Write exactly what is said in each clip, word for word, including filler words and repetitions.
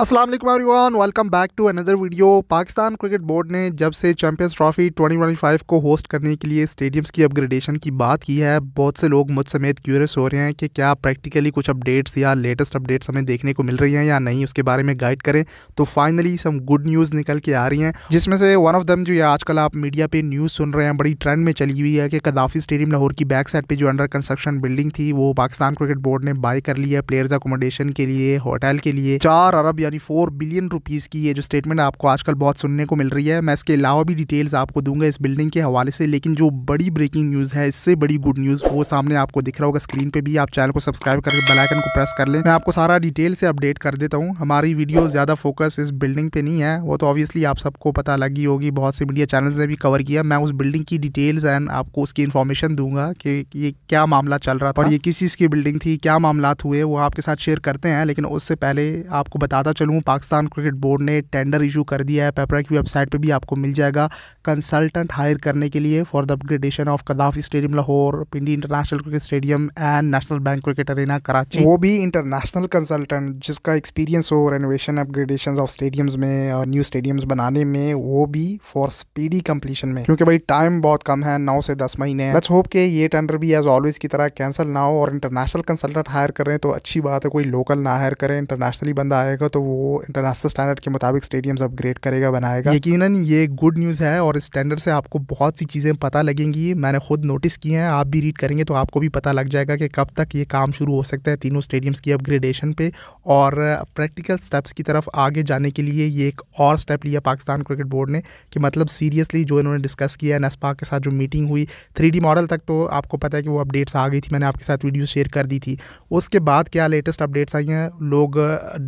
अस्सलाम वालेकुम everyone, welcome back to another video. Pakistan cricket board ने जब से Champions Trophy twenty twenty five को होस्ट करने के लिए स्टेडियम्स की अपग्रेडेशन की बात की है, बहुत से लोग मुझ समेत क्यूरियस हो रहे हैं कि क्या प्रैक्टिकली कुछ अपडेट्स या लेटेस्ट अपडेट्स हमें देखने को मिल रही हैं या नहीं, उसके बारे में गाइड करें। तो फाइनली सम गुड न्यूज़ निकल के आ रही हैं, जिसमें से वन ऑफ दम जो ये आजकल आप मीडिया पर न्यूज़ सुन रहे हैं, बड़ी ट्रेंड में चली हुई है कि गद्दाफी स्टेडियम लाहौर की बैक साइड पर जो अंडर कंस्ट्रक्शन बिल्डिंग थी वो पाकिस्तान क्रिकेट बोर्ड ने बाई कर ली है प्लेयर्स अकोमोडेशन के लिए, होटल के लिए। चार अरब यानी फोर बिलियन रुपीज़ की ये जो स्टेटमेंट आपको आजकल बहुत सुनने को मिल रही है। मैं इसके अलावा भी डिटेल्स आपको दूंगा इस बिल्डिंग के हवाले से, लेकिन जो बड़ी ब्रेकिंग न्यूज़ है, इससे बड़ी गुड न्यूज़ वो सामने आपको दिख रहा होगा स्क्रीन पे भी। आप चैनल को सब्सक्राइब करके बेल आइकन को प्रेस कर लें। मैं आपको सारा डिटेल से अपडेट कर देता हूँ। हमारी वीडियो ज़्यादा फोकस इस बिल्डिंग पर नहीं है, वो तो ऑब्वियसली आप सबको पता लगी होगी, बहुत से मीडिया चैनल्स ने भी कवर किया। मैं उस बिल्डिंग की डिटेल्स एंड आपको उसकी इन्फॉर्मेशन दूंगा कि ये क्या मामला चल रहा था और ये किस चीज़ की बिल्डिंग थी, क्या मामला हुए, वो आपके साथ शेयर करते हैं। लेकिन उससे पहले आपको बताता चलूँ, पाकिस्तान क्रिकेट बोर्ड ने टेंडर इशू कर दिया है, पेपरा की वेबसाइट पे भी आपको मिल जाएगा, कंसल्टेंट हायर करने के लिए for the upgradation of Gaddafi stadium Lahore, Pindi international cricket stadium and national bank cricket Arena Karachi. वो भी इंटरनेशनल कंसल्टेंट जिसका एक्सपीरियंस हो रेनोवेशन अपग्रेडेशन ऑफ स्टेडियम्स में और न्यू स्टेडियम्स बनाने में, वो भी फॉर स्पीडी कम्पलीशन में, क्योंकि भाई टाइम बहुत कम है, नौ से दस महीने। लेट्स होप कि ये टेंडर भी एज ऑलवेज की तरह कैंसिल ना हो और इंटरनेशनल कंसल्टेंट हायर कर रहे हैं तो अच्छी बात है, कोई लोकल ना हायर करें, इंटरनेशनली बंदा आएगा तो वो इंटरनेशनल स्टैंडर्ड के मुताबिक स्टेडियम्स अपग्रेड करेगा, बनाएगा। यकीनन ये गुड न्यूज़ है और इस टेंडर से आपको बहुत सी चीज़ें पता लगेंगी, मैंने खुद नोटिस की हैं, आप भी रीड करेंगे तो आपको भी पता लग जाएगा कि कब तक ये काम शुरू हो सकता है तीनों स्टेडियम्स की अपग्रेडेशन पे। और प्रैक्टिकल स्टेप्स की तरफ आगे जाने के लिए ये एक और स्टेप लिया पाकिस्तान क्रिकेट बोर्ड ने, कि मतलब सीरियसली जो इन्होंने डिस्कस किया है, नस्पा के साथ जो मीटिंग हुई, थ्री डी मॉडल तक तो आपको पता है कि वो अपडेट्स आ गई थी, मैंने आपके साथ वीडियो शेयर कर दी थी। उसके बाद क्या लेटेस्ट अपडेट्स आई हैं, लोग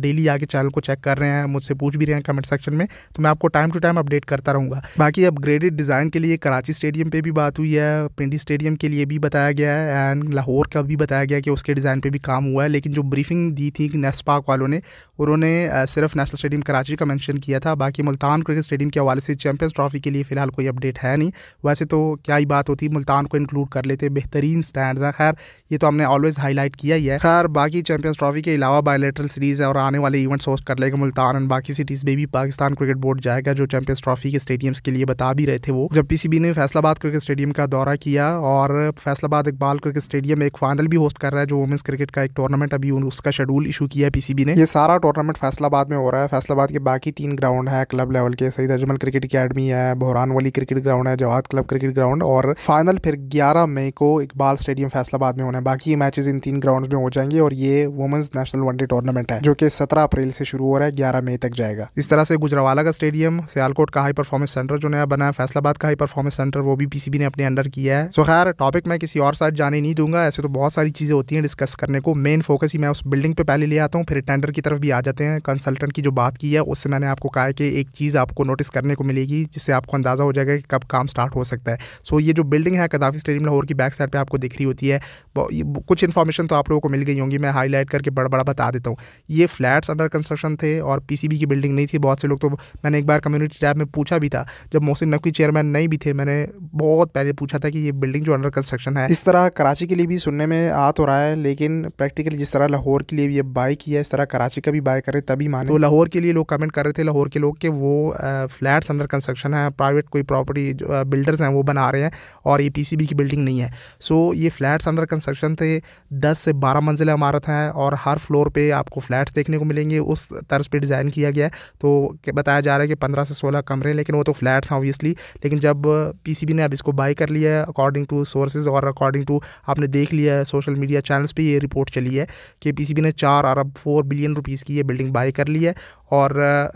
डेली आके चैनल को चेक कर रहे हैं, मुझसे पूछ भी रहे हैं कमेंट सेक्शन में, तो मैं आपको टाइम टू टाइम अपडेट करता रहूँगा। बाकी अपग्रेडेड डिज़ाइन के लिए कराची स्टेडियम पे भी बात हुई है, पिंडी स्टेडियम के लिए भी बताया गया है एंड लाहौर का भी बताया गया कि उसके डिज़ाइन पे भी काम हुआ है। लेकिन जो ब्रीफिंग दी थी नेस्पाक वालों ने, उन्होंने सिर्फ नेशनल स्टेडियम कराची का मैंशन किया था। बाकी मुल्तान क्रिकेट स्टेडियम के हवाले से चैम्पियंस ट्रॉफी के लिए फ़िलहाल कोई अपडेट है नहीं, वैसे तो क्या ही बात होती, मुल्तान को इंक्लूड कर लेते, बेहतरीन स्टैंड्स हैं। खैर ये तो हमने ऑलवेज़ हाईलाइट किया ही है। खैर बाकी चैम्पियंस ट्रॉफी के अलावा बायलैटरल सीरीज़ है और आने वाले इवेंट्स होस्ट कर लेगा मुल्तान और बाकी सिटीज़ में भी पाकिस्तान क्रिकेट बोर्ड जाएगा, जो चैम्पियंस ट्रॉफी के स्टेडियम्स के लिए बता भी रहे थे वो। जब पीसीबी ने फैसलाबाद क्रिकेट स्टेडियम का दौरा किया और फैसलाबाद इकबाल क्रिकेट स्टेडियम एक फाइनल भी होस्ट कर रहा है, जो वुमेंस क्रिकेट का एक टूर्नामेंट, अभी उसका शेड्यूल इशू किया है पीसीबी ने। ये सारा टूर्नामेंट फैसलाबाद में हो रहा है। फैसलाबाद के बाकी तीन ग्राउंड है क्लब लेवल के, सैयद अजमल क्रिकेट अकेडमी है, बहरानवली क्रिकेट ग्राउंड है, जवाद क्लब क्रिकेट ग्राउंड, और फाइनल फिर ग्यारह मई को इकबाल स्टेडियम फैसलाबाद में होना है। बाकी मैचेस इन तीन ग्राउंड में हो जाएंगे और ये वुमेंस नेशनल वनडे टूर्नामेंट है जो कि सत्रह अप्रैल से शुरू हो रहा है, ग्यारह मई तक जाएगा। इस तरह से गुजरावाला का स्टेडियम, सियालकोट का हाई परफॉर्मेंस सेंटर जो नया बना है, फैसलाबाद का हाई परफॉर्मेंस सेंटर, वो भी पीसीबी ने अपने अंडर किया है। सो खैर टॉपिक मैं किसी और साइड जाने नहीं दूंगा, ऐसे तो बहुत सारी चीज़ें होती हैं डिस्कस करने को, मेन फोकस ही मैं उस बिल्डिंग पे पहले ले आता हूँ, फिर टेंडर की तरफ भी आ जाते हैं। कंसल्टेंट की जो बात की है उससे मैंने आपको कहा है कि एक चीज़ आपको नोटिस करने को मिलेगी जिससे आपको अंदाज़ा हो जाएगा कि कब काम स्टार्ट हो सकता है। सो ये जो बिल्डिंग है गद्दाफी स्टेडियम लाहौर की बैक साइड पर आपको दिख रही होती है, कुछ इन्फॉर्मेशन तो आप लोगों को मिल गई होंगी, मैं हाईलाइट करके बड़ा बड़ा बता देता हूँ। ये फ्लैट्स अंडर कंस्ट्रक्शन थे और पीसीबी की बिल्डिंग नहीं थी। बहुत से लोग तो, मैंने एक बार कम्युनिटी टैब में पूछा भी था, जब मोहसिन नकवी चेयरमैन नहीं भी थे, मैंने बहुत पहले पूछा था कि ये बिल्डिंग जो अंडर कंस्ट्रक्शन है। इस तरह कराची के लिए भी सुनने में आ तो रहा है, लेकिन प्रैक्टिकली जिस तरह लाहौर के लिए ये बाय किया है, इस तरह कराची का भी बाय करें तभी माने। तो लाहौर के लिए लोग कमेंट कर रहे थे, लाहौर के लोग, कि वो फ्लैट्स अंडर कंस्ट्रक्शन है, प्राइवेट कोई प्रॉपर्टी बिल्डर्स हैं वो बना रहे हैं और ये पीसीबी की बिल्डिंग नहीं है। सो ये फ्लैट्स अंडर कंस्ट्रक्शन थे, दस से बारह मंजिला इमारत हैं और हर फ्लोर पे आपको फ्लैट्स देखने को मिलेंगे, उस तर्ज पे डिज़ाइन किया गया है। तो बताया जा रहा है कि पंद्रह से सोलह कमरे, लेकिन वो तो फ्लैट्स हैं ऑब्वियसली। लेकिन जब पीसीबी ने अब इसको बाय कर लिया है, अकॉर्डिंग टू सोर्सेज और अकॉर्डिंग टू आपने देख लिया है सोशल मीडिया चैनल्स पे ये रिपोर्ट चली है कि पीसीबी ने चार अरब फोर बिलियन रुपीज़ की ये बिल्डिंग बाय कर ली है और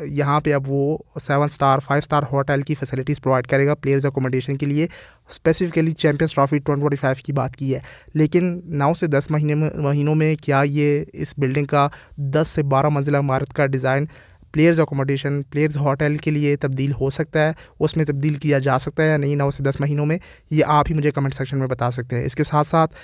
यहाँ पे अब वो seven star five star hotel की फैसिलिटीज़ प्रोवाइड करेगा प्लेयर्स अकोमोडेशन के लिए, specifically Champions Trophy twenty twenty five की बात की है। लेकिन नौ से दस महीने में महीनों में क्या ये इस बिल्डिंग का दस से बारह मंजिला इमारत का design players accommodation, players hotel के लिए तब्दील हो सकता है, उसमें तब्दील किया जा सकता है या नहीं नौ से दस महीनों में, ये आप ही मुझे कमेंट सेक्शन में बता सकते हैं। इसके साथ साथ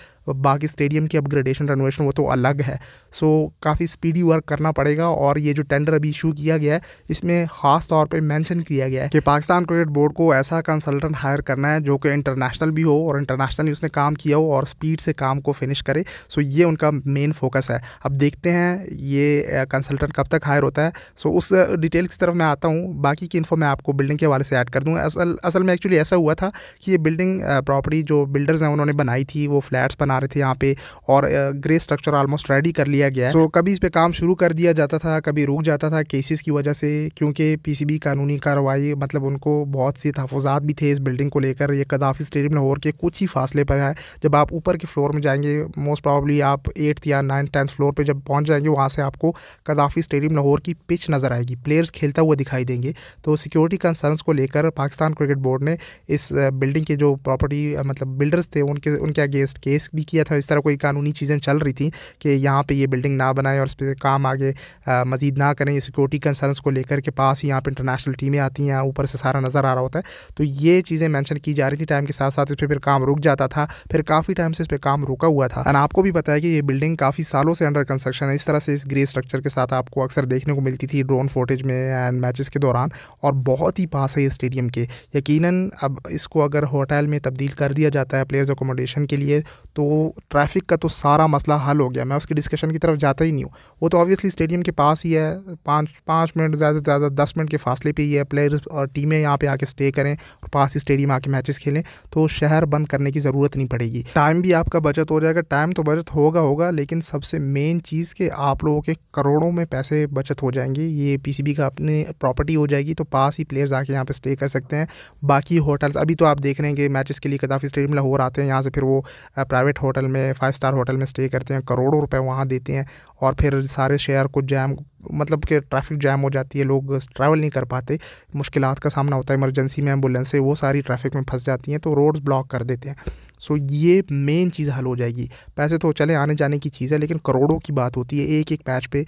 बाकी स्टेडियम की अपग्रेडेशन रेनोवेशन वो तो अलग है, सो काफ़ी स्पीडी वर्क करना पड़ेगा। और ये जो टेंडर अभी इशू किया गया है इसमें ख़ास तौर पर मैंशन किया गया है कि पाकिस्तान क्रिकेट बोर्ड को ऐसा कंसल्टेंट हायर करना है जो कि इंटरनेशनल भी हो और इंटरनेशनली उसने काम किया हो और स्पीड से काम को फिनिश करे। सो ये उनका मेन फोकस है। अब देखते हैं ये कंसल्टेंट कब तक हायर होता है, सो उस डिटेल की तरफ मैं आता हूँ। बाकी की इन्फो मैं आपको बिल्डिंग के हवाले से ऐड कर दूँगा। असल असल में एक्चुअली ऐसा हुआ था कि ये बिल्डिंग प्रॉपर्टी जो बिल्डर्स हैं उन्होंने बनाई थी, वो फ्लैट्स बना रहे थे यहाँ पे और ग्रे स्ट्रक्चर ऑलमोस्ट रेडी कर लिया गया है। सो कभी इस पर काम शुरू कर दिया जाता था, कभी रुक जाता था केसेस की वजह से, क्योंकि पी सी बी कानूनी कार्रवाई मतलब उनको बहुत सी तहफ़ुज़ात भी थे इस बिल्डिंग को लेकर। ये गद्दाफ़ी स्टेडियम लाहौर के कुछ ही फासले पर है। जब आप ऊपर के फ्लोर में जाएंगे, मोस्ट प्रॉब्ली आप एट्थ या नाइन्थ टेंथ फ्लोर पर जब पहुँच जाएंगे, वहाँ से आपको गद्दाफ़ी स्टेडियम लाहौर की पिच नज़र आएगी, प्लेयर्स खेलता हुआ दिखाई देंगे। तो सिक्योरिटी कंसर्न्स को लेकर पाकिस्तान क्रिकेट बोर्ड ने इस बिल्डिंग के जो प्रॉपर्टी मतलब बिल्डर्स थे उनके उनके अगेंस्ट केस भी किया था। इस तरह कोई कानूनी चीज़ें चल रही थी कि यहाँ पर ये बिल्डिंग ना बनाएं और इस पर काम आगे आ, मजीद ना करें, सिक्योरिटी कंसर्न्स को लेकर के पास ही यहाँ पर इंटरनेशनल टीमें आती हैं, ऊपर से सारा नज़र आ रहा होता है। तो ये चीज़ें मैंशन की जा रही थी। टाइम के साथ साथ इस पर फिर काम रुक जाता था, फिर काफ़ी टाइम से इस पर काम रुका हुआ था। और आपको भी पता है कि ये बिल्डिंग काफ़ी सालों से अंडर कंस्ट्रक्शन है। इस तरह से इस ग्रे स्ट्रक्चर के साथ आपको अक्सर देखने को मिलती थी ड्रोन फोटेज में एंड मैचेस के दौरान, और बहुत ही पास है ये स्टेडियम के। यकीनन अब इसको अगर होटल में तब्दील कर दिया जाता है प्लेयर्स अकोमोडेशन के लिए, तो ट्रैफिक का तो सारा मसला हल हो गया। मैं उसकी डिस्कशन की तरफ जाता ही नहीं हूँ, वो तो ऑब्वियसली स्टेडियम के पास ही है, पाँच पाँच मिनट ज़्यादा से ज़्यादा दस मिनट के फासले पर ही है। प्लेयर्स और टीमें यहाँ पर आके स्टे करें और पास ही स्टेडियम आके मैचेस खेलें, तो शहर बंद करने की ज़रूरत नहीं पड़ेगी। टाइम भी आपका बचत हो जाएगा। टाइम तो बचत होगा होगा लेकिन सबसे मेन चीज़ कि आप लोगों के करोड़ों में पैसे बचत हो जाएंगे। ये पीसीबी का अपने प्रॉपर्टी हो जाएगी, तो पास ही प्लेयर्स आके यहाँ पे स्टे कर सकते हैं। बाकी होटल्स अभी तो आप देख रहे हैं कि मैचेस के लिए गद्दाफ़ी स्टेडियम लाहौर आते हैं, यहाँ से फिर वो प्राइवेट होटल में, फाइव स्टार होटल में स्टे करते हैं, करोड़ों रुपये वहाँ देते हैं और फिर सारे शहर को जैम मतलब कि ट्रैफिक जैम हो जाती है, लोग ट्रैवल नहीं कर पाते, मुश्किलात का सामना होता है, इमरजेंसी में एम्बुलेंसें वो सारी ट्रैफिक में फंस जाती हैं, तो रोड्स ब्लॉक कर देते हैं। सो ये मेन चीज़ हल हो जाएगी। पैसे तो चले आने जाने की चीज़ है, लेकिन करोड़ों की बात होती है। एक एक मैच पे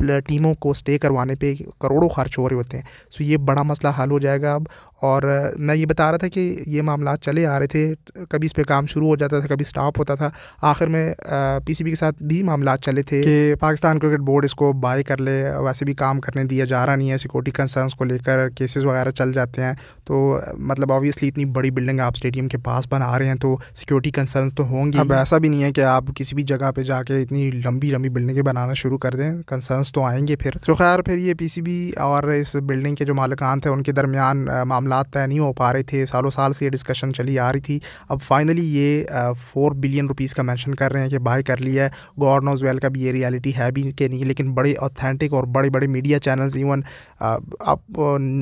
टीमों को स्टे करवाने पे करोड़ों खर्च हो रहे होते हैं। सो ये बड़ा मसला हल हो जाएगा अब। और मैं ये बता रहा था कि ये मामला चले आ रहे थे, कभी इस पे काम शुरू हो जाता था, कभी स्टॉप होता था। आखिर में पीसीबी के साथ भी मामला चले थे कि पाकिस्तान क्रिकेट बोर्ड इसको बाय कर ले, वैसे भी काम करने दिया जा रहा नहीं है, सिक्योरिटी कंसर्न्स को लेकर केसेस वगैरह चल जाते हैं। तो मतलब ऑब्वियसली इतनी बड़ी बिल्डिंग आप स्टेडियम के पास बना रहे हैं तो सिक्योरिटी कंसर्न्स तो होंगे। अब ऐसा भी नहीं है कि आप किसी भी जगह पर जाके इतनी लंबी लंबी बिल्डिंगें बनाना शुरू कर दें, कंसर्न्स तो आएंगे फिर। तो खैर फिर ये पीसीबी और इस बिल्डिंग के जो मालिकान थे उनके दरमियान मामला तय नहीं हो पा रहे थे, सालों साल से ये डिस्कशन चली आ रही थी। अब फाइनली ये फोर बिलियन रुपीस का मेंशन कर रहे हैं कि बाय कर लिया है। गॉड नोज वेल का भी ये रियलिटी है भी कि नहीं, लेकिन बड़े ऑथेंटिक और बड़े बड़े मीडिया चैनल्स, इवन आप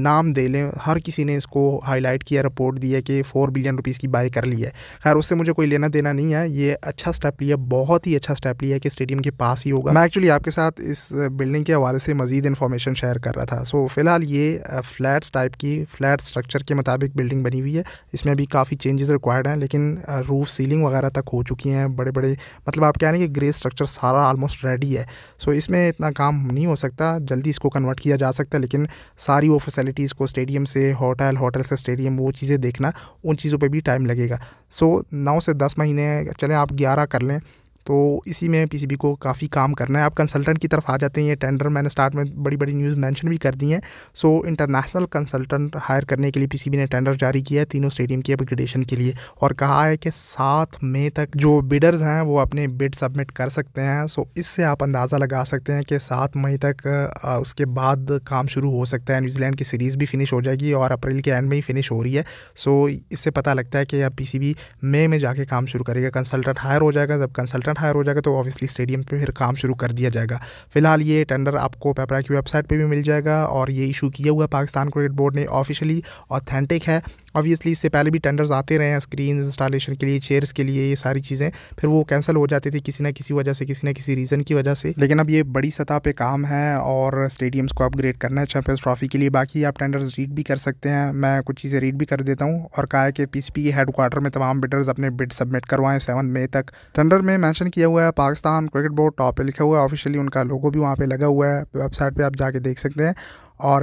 नाम दे लें, हर किसी ने इसको हाईलाइट किया, रिपोर्ट दी है कि फोर बिलियन रुपीस की बाय कर ली है। खैर उससे मुझे कोई लेना देना नहीं है, ये अच्छा स्टेप लिया, बहुत ही अच्छा स्टेप लिया कि स्टेडियम के पास ही होगा। मैं एक्चुअली आपके साथ इस बिल्डिंग के हवाले से मजीद इन्फॉर्मेशन शेयर कर रहा था। सो फिलहाल ये फ्लैट्स टाइप की फ्लैट्स स्ट्रक्चर के मुताबिक बिल्डिंग बनी हुई है, इसमें अभी काफ़ी चेंजेस रिक्वायर्ड हैं, लेकिन रूफ सीलिंग वगैरह तक हो चुकी हैं। बड़े बड़े मतलब आप कहने कि ग्रे स्ट्रक्चर सारा ऑलमोस्ट रेडी है। सो इसमें इतना काम नहीं हो सकता, जल्दी इसको कन्वर्ट किया जा सकता है, लेकिन सारी वो फैसिलिटीज़ को स्टेडियम से होटल, होटल से स्टेडियम, वो चीज़ें देखना, उन चीज़ों पर भी टाइम लगेगा। सो नौ से दस महीने चलें आप ग्यारह कर लें, तो इसी में पीसीबी को काफ़ी काम करना है। आप कंसल्टेंट की तरफ आ जाते हैं। ये टेंडर मैंने स्टार्ट में बड़ी बड़ी न्यूज़ मेंशन भी कर दी हैं। सो इंटरनेशनल कंसल्टेंट हायर करने के लिए पीसीबी ने टेंडर जारी किया है तीनों स्टेडियम की अपग्रेडेशन के लिए, और कहा है कि सात मई तक जो बिडर्स हैं वो अपने बिड सबमिट कर सकते हैं। सो इससे आप अंदाज़ा लगा सकते हैं कि सात मई तक उसके बाद काम शुरू हो सकता है। न्यूजीलैंड की सीरीज़ भी फिनिश हो जाएगी और अप्रैल के एंड में ही फिनिश हो रही है। सो इससे पता लगता है कि अब पीसीबी मई में जाके काम शुरू करेगा। कंसल्टेंट हायर हो जाएगा, जब कंसल्टेंट हायर हो जाएगा तो ऑब्वियसली स्टेडियम पे फिर काम शुरू कर दिया जाएगा। फिलहाल ये टेंडर आपको पेपरा की वेबसाइट पे भी मिल जाएगा और ये इशू किया हुआ पाकिस्तान क्रिकेट बोर्ड ने ऑफिशियली, ऑथेंटिक है ऑब्वियसली इससे पहले भी टेंडर्स आते रहे हैं स्क्रीन इंस्टॉलेशन के लिए, चेयर्स के लिए, ये सारी चीज़ें, फिर वो कैंसिल हो जाती थी किसी ना किसी वजह से, किसी ना किसी रीज़न की वजह से। लेकिन अब ये बड़ी सतह पे काम है और स्टेडियम्स को अपग्रेड करना है चैम्पियंस ट्रॉफी के लिए। बाकी आप टेंडर्स रीड भी कर सकते हैं, मैं कुछ चीज़ें रीड भी कर देता हूँ। और कहा है कि पी सी पी के हेडक्वार्टर में तमाम बिडर्स अपने बिड सबमिट करवाएं सात मई तक। टेंडर में मैंशन किया हुआ है पाकिस्तान क्रिकेट बोर्ड, टॉप पर लिखा हुआ है, ऑफिशियली उनका लोगो भी वहाँ पर लगा हुआ है, वेबसाइट पर आप जाके देख सकते हैं। और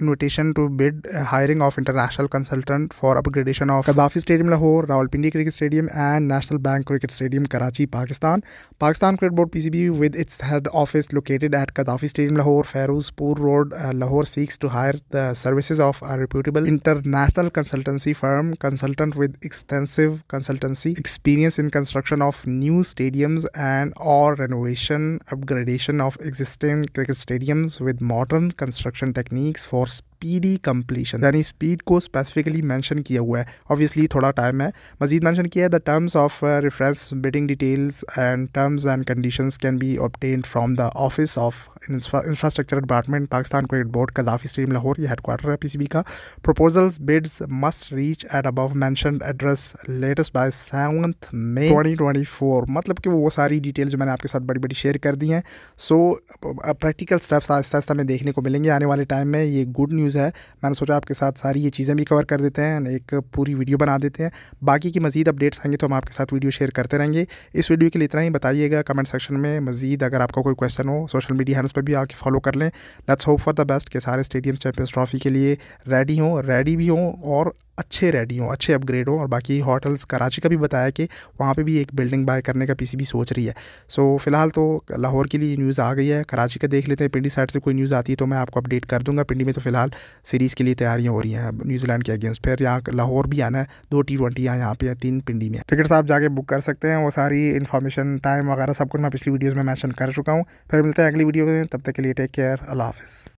invitation to bid hiring of international consultant for upgradation of Gaddafi stadium Lahore, Rawalpindi cricket stadium and national bank cricket stadium Karachi, Pakistan. Pakistan cricket Board PCB with its head office located at Gaddafi stadium Lahore, Ferozepur road, Lahore seeks to hire the services of a reputable international consultancy firm, consultant with extensive consultancy experience in construction of new stadiums and और renovation upgradation of existing cricket stadiums with modern construction techniques for speedy completion. यानी speed को specifically mention किया हुआ है, obviously थोड़ा time है। मजीद mention किया है the terms of reference bidding details and terms and conditions can be obtained from the office of infrastructure department, Pakistan cricket board, Gaddafi stadium Lahore, ये हेडक्वार्टर है पीसीबी का। Proposals bids must reach at above mentioned address latest by seventh May twenty twenty four. मतलब कि वो सारी details जो मैंने आपके साथ बड़ी बड़ी शेयर कर दी हैं। सो प्रैक्टिकल स्टेप्स आहिस्ता आहिस्ता में देखने को मिलेंगे आने वाले टाइम में, ये गुड न्यूज़ है। मैंने सोचा आपके साथ सारी ये चीज़ें भी कवर कर देते हैं, एक पूरी वीडियो बना देते हैं। बाकी की मज़ीद अपडेट्स आएंगे तो हम आपके साथ वीडियो शेयर करते रहेंगे। इस वीडियो के लिए इतना ही, बताइएगा कमेंट सेक्शन में। मज़ीद अगर आपका कोई क्वेश्चन हो, सोशल मीडिया हैंडल्स पर भी आके फॉलो कर लें। Let's hope for the best कि सारे स्टेडियम चैम्पियंस ट्रॉफी के लिए रेडी हों, रेडी भी हों और अच्छे रेडी हों, अच्छे अपग्रेड हों। और बाकी होटल्स, कराची का भी बताया कि वहाँ पे भी एक बिल्डिंग बाय करने का पीसीबी सोच रही है। सो so, फ़िलहाल तो लाहौर के लिए न्यूज़ आ गई है, कराची का देख लेते हैं। पिंडी साइड से कोई न्यूज़ आती है तो मैं आपको अपडेट कर दूंगा। पिंडी में तो फिलहाल सीरीज़ के लिए तैयारियाँ हो रही हैं न्यूजीलैंड के अगेंस्ट, फिर यहाँ लाहौर भी आना है, दो टी ट्वेंटियाँ यहाँ पर, तीन पिंडी में। टिकट्स आप जाके बुक कर सकते हैं, वो सारी इन्फॉर्मेशन, टाइम वगैरह सब कुछ मैं पिछली वीडियोज़ में मैंशन कर चुका हूँ। फिर मिलते हैं अगली वीडियो में, तब तक के लिए टेक केयर, अल्लाह हाफिज़।